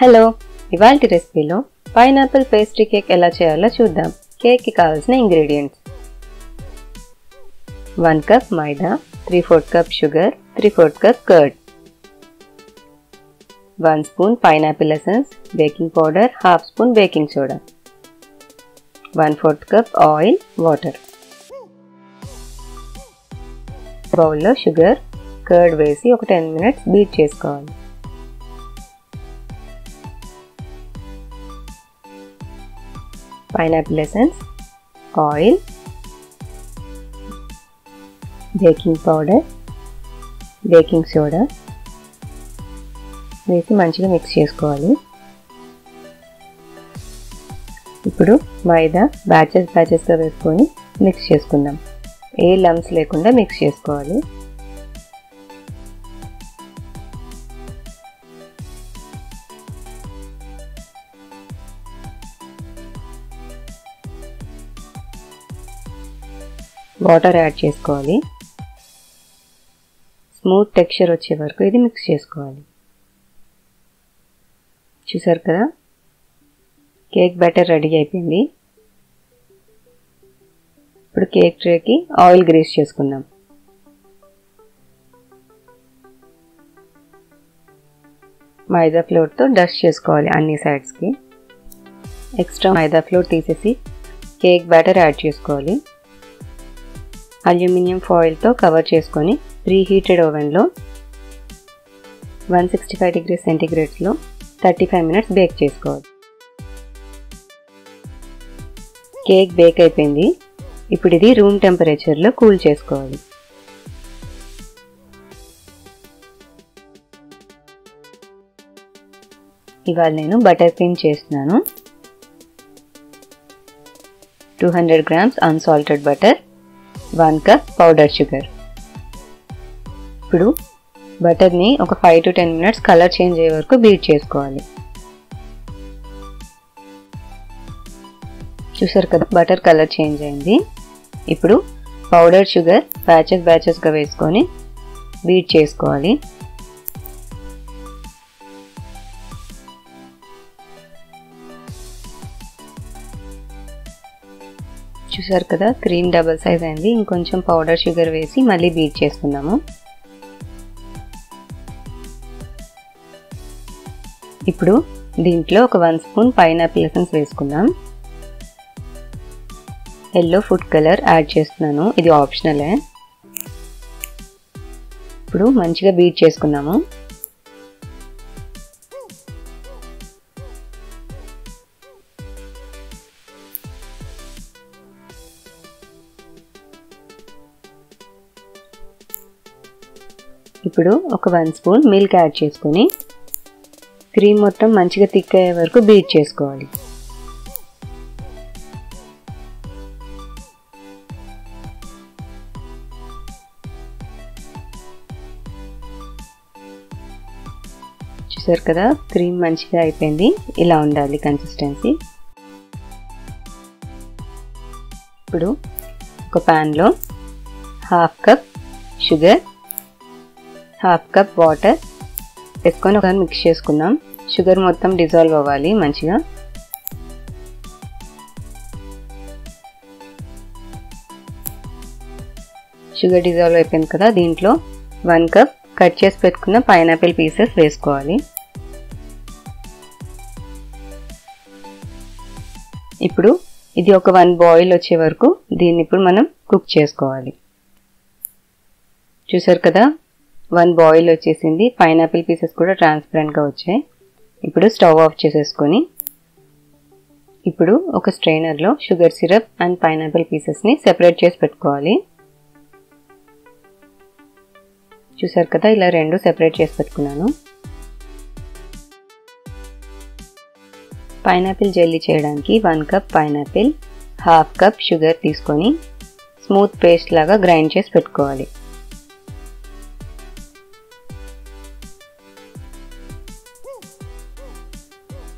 Hello, ఇవాల్టి రెసిపీలో pineapple pastry cake ఎలా చేయాలో చూద్దాం. కేక్కి కావాల్సిన ingredients 1 cup maida, 3/4 cup sugar, 3/4 cup curd, 1 spoon pineapple essence, baking powder, 1/2 spoon baking soda, 1/4 cup oil, water. బౌల్లో షుగర్, కర్డ్ వేసి ఒక 10 నిమిషాలు బీట్ చేసుకోవాలి. Pineapple essence, oil, baking powder, baking soda वेसी मंचिगा मिक्स चेसुकोवाली. इप्पुडु मैदा बैचेस बैचेस गा वेसुकोनी मिक्स चेसुकुंदाम. ए लम्स लेकुंडा मिक्स चेसुकोवाली. వాటర్ యాడ్ చేసుకోవాలి. స్మూత్ టెక్స్చర్ వచ్చే వరకు ఇది మిక్స్ చేసుకోవాలి. చూశారు కదా, కేక్ బ్యాటర్ రెడీ అయిపోయింది. ఇప్పుడు కేక్ ట్రేకి ఆయిల్ గ్రీస్ చేసుకుందాం. మైదా ఫ్లోర్ తో డస్ట్ చేసుకోవాలి అన్ని సైడ్స్ కి. ఎక్స్ట్రా మైదా ఫ్లోర్ తీసేసి కేక్ బ్యాటర్ యాడ్ చేసుకోవాలి. అల్యూమినియం ఫాయిల్ తో కవర్ చేసుకొని ప్రీ హీటెడ్ ఓవెన్ లో 165 డిగ్రీ సెంటీగ్రేడ్ లో 35 నిమిషాలు బేక్ చేసుకోవాలి. కేక్ బేక్ అయిపోయింది. ఇప్పుడు ఇది రూమ్ టెంపరేచర్ లో కూల్ చేసుకోవాలి. ఇవాళ నేను బటర్ క్రీమ్ చేస్తున్నాను. 200 grams unsalted butter, 1 cup powder sugar. ఇప్పుడు బటర్ని ఒక 5 to 10 మినిట్స్ కలర్ చేంజ్ అయ్యే వరకు బీట్ చేసుకోవాలి. చూసారు కదా, బటర్ కలర్ చేంజ్ అయింది. ఇప్పుడు పౌడర్ షుగర్ బ్యాచెస్ బ్యాచెస్గా వేసుకొని బీట్ చేసుకోవాలి. చూసారు కదా, క్రీమ్ డబుల్ సైజ్ అయింది. ఇంకొంచెం పౌడర్ షుగర్ వేసి మళ్ళీ బీట్ చేసుకుందాము. ఇప్పుడు దీంట్లో ఒక 1 స్పూన్ పైనాపిల్ ఎసెన్స్ వేసుకుందాం. ఎల్లో ఫుడ్ కలర్ యాడ్ చేస్తున్నాను, ఇది ఆప్షనలే. ఇప్పుడు మంచిగా బీట్ చేసుకుందాము. ఇప్పుడు ఒక 1 స్పూన్ మిల్క్ యాడ్ చేసుకొని క్రీమ్ మొత్తం మంచిగా థిక్ అయ్యే వరకు బీట్ చేసుకోవాలి. చూసారు కదా, క్రీమ్ మంచిగా అయిపోయింది. ఇలా ఉండాలి కన్సిస్టెన్సీ. ఇప్పుడు ఒక ప్యాన్లో 1/2 కప్ షుగర్, 1/2 కప్ వాటర్ వేసుకొని ఒకసారి మిక్స్ చేసుకుందాం. షుగర్ మొత్తం డిజాల్వ్ అవ్వాలి మంచిగా. షుగర్ డిజాల్వ్ అయిపోయింది కదా, దీంట్లో 1 కప్ కట్ చేసి పెట్టుకున్న పైనాపిల్ పీసెస్ వేసుకోవాలి. ఇప్పుడు ఇది ఒక 1 బాయిల్ వచ్చే వరకు దీన్ని ఇప్పుడు మనం కుక్ చేసుకోవాలి. చూసారు కదా, 1 బాయిల్ వచ్చేసింది. పైనాపిల్ పీసెస్ కూడా ట్రాన్స్పరెంట్గా వచ్చాయి. ఇప్పుడు స్టవ్ ఆఫ్ చేసేసుకొని ఇప్పుడు ఒక స్ట్రైనర్లో షుగర్ సిరప్ అండ్ పైనాపిల్ పీసెస్ని సెపరేట్ చేసి పెట్టుకోవాలి. చూసారు కదా, ఇలా రెండు సెపరేట్ చేసి పెట్టుకున్నాను. పైనాపిల్ జెల్లీ చేయడానికి 1 కప్ పైనాపిల్, 1/2 కప్ షుగర్ తీసుకొని స్మూత్ పేస్ట్ లాగా గ్రైండ్ చేసి పెట్టుకోవాలి.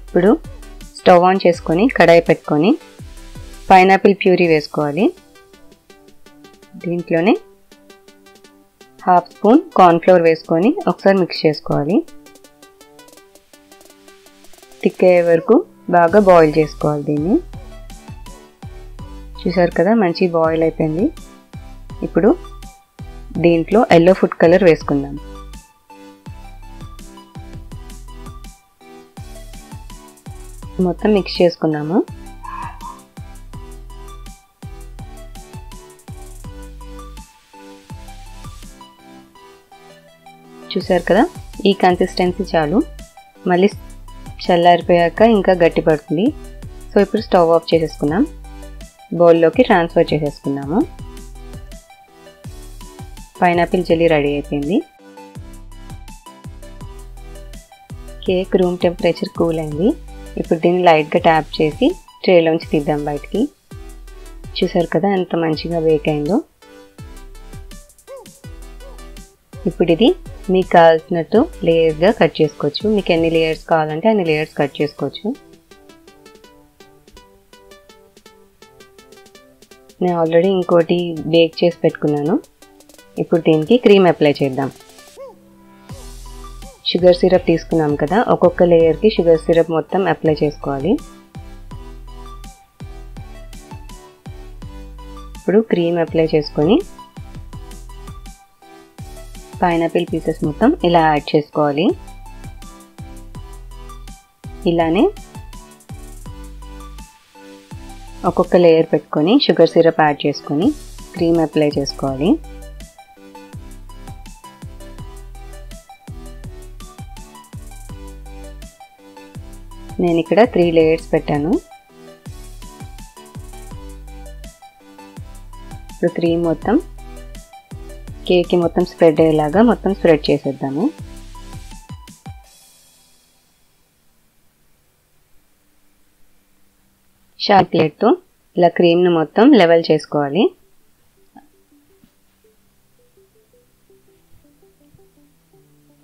ఇప్పుడు స్టవ్ ఆన్ చేసుకొని కడాయి పెట్టుకొని పైనాపిల్ ప్యూరీ వేసుకోవాలి. దీంట్లోనే 1/2 స్పూన్ కార్న్ఫ్లోర్ వేసుకొని ఒకసారి మిక్స్ చేసుకోవాలి. థిక్ అయ్యే వరకు బాగా బాయిల్ చేసుకోవాలి. దీన్ని చూసారు కదా, మంచి బాయిల్ అయిపోయింది. ఇప్పుడు దీంట్లో yellow food color వేసుకుందాం. మొత్తం మిక్స్ చేసుకుందాము. చూసారు కదా, ఈ కన్సిస్టెన్సీ చాలు. మళ్ళీ చల్లారిపోయాక ఇంకా గట్టి పడుతుంది. సో ఇప్పుడు స్టవ్ ఆఫ్ చేసేసుకున్నాం. బౌల్లోకి ట్రాన్స్ఫర్ చేసేసుకున్నాము. పైనాపిల్ జెల్లీ రెడీ అయిపోయింది. కేక్ రూమ్ టెంపరేచర్ కూల్ అయింది. ఇప్పుడు దీన్ని లైట్గా ట్యాప్ చేసి ట్రేలోంచి తీద్దాం బయటికి. చూసారు కదా ఎంత మంచిగా బేక్ అయిందో. ఇప్పుడు ఇది మీకు కావాల్సినట్టు లేయర్గా కట్ చేసుకోవచ్చు. మీకు ఎన్ని లేయర్స్ కావాలంటే అన్ని లేయర్స్ కట్ చేసుకోవచ్చు. నేను ఆల్రెడీ ఇంకోటి బేక్ చేసి పెట్టుకున్నాను. ఇప్పుడు దీనికి క్రీమ్ అప్లై చేద్దాం. షుగర్ సిరప్ తీసుకున్నాం కదా, ఒక్కొక్క లేయర్కి షుగర్ సిరప్ మొత్తం అప్లై చేసుకోవాలి. ఇప్పుడు క్రీమ్ అప్లై చేసుకొని పైనాపిల్ పీసెస్ మొత్తం ఇలా యాడ్ చేసుకోవాలి. ఇలానే ఒక్కొక్క లేయర్ పెట్టుకొని షుగర్ సిరప్ యాడ్ చేసుకొని క్రీమ్ అప్లై చేసుకోవాలి. నేను ఇక్కడ 3 లేయర్స్ పెట్టాను. ఇప్పుడు క్రీమ్ మొత్తం కేక్ మొత్తం స్ప్రెడ్ అయ్యేలాగా మొత్తం స్ప్రెడ్ చేసేద్దాము. షార్ప్ ప్లేట్తో ఇలా క్రీమ్ను మొత్తం లెవెల్ చేసుకోవాలి.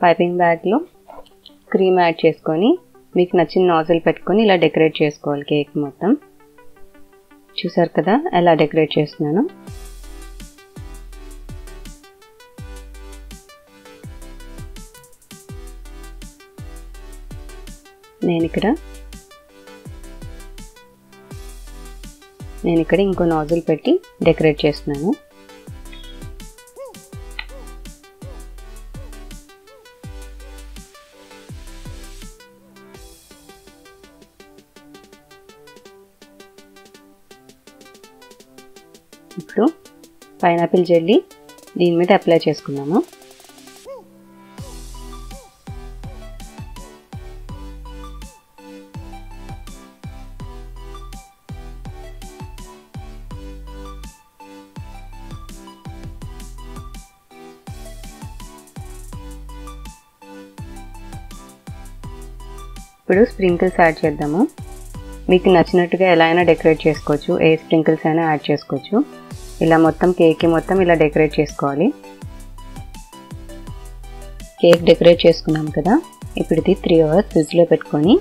పైపింగ్ బ్యాగ్లో క్రీమ్ యాడ్ చేసుకొని మీకు నచ్చిన నాజిల్ పెట్టుకొని ఇలా డెకరేట్ చేసుకోవాలి కేక్ మొత్తం. చూసారు కదా ఎలా డెకరేట్ చేస్తున్నాను. నేను ఇక్కడ ఇంకో నాజిల్ పెట్టి డెకరేట్ చేస్తున్నాను. ఇప్పుడు పైనాపిల్ జెల్లీ దీని మీద అప్లై చేసుకున్నాము. ఇప్పుడు స్ప్రింకిల్స్ యాడ్ చేద్దాము. మీకు నచ్చినట్టుగా ఎలా అయినా డెకరేట్ చేసుకోవచ్చు. ఏ స్ప్రింకిల్స్ అయినా యాడ్ చేసుకోవచ్చు. ఇలా మొత్తం కేక్ మొత్తం ఇలా డెకరేట్ చేసుకోవాలి. కేక్ డెకరేట్ చేసుకున్నాం కదా, ఇప్పుడు ఇది 3 hours ఫ్రిడ్జ్లో పెట్టుకొని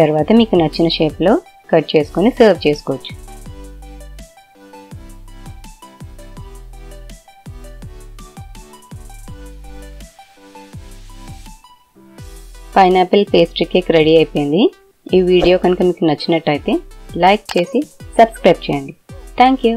తర్వాత మీకు నచ్చిన షేప్లో కట్ చేసుకొని సర్వ్ చేసుకోవచ్చు. పైనాపిల్ పేస్ట్రీ కేక్ రెడీ అయిపోయింది. ఈ వీడియో కనుక మీకు నచ్చినట్టయితే లైక్ చేసి సబ్స్క్రైబ్ చేయండి. Thank you.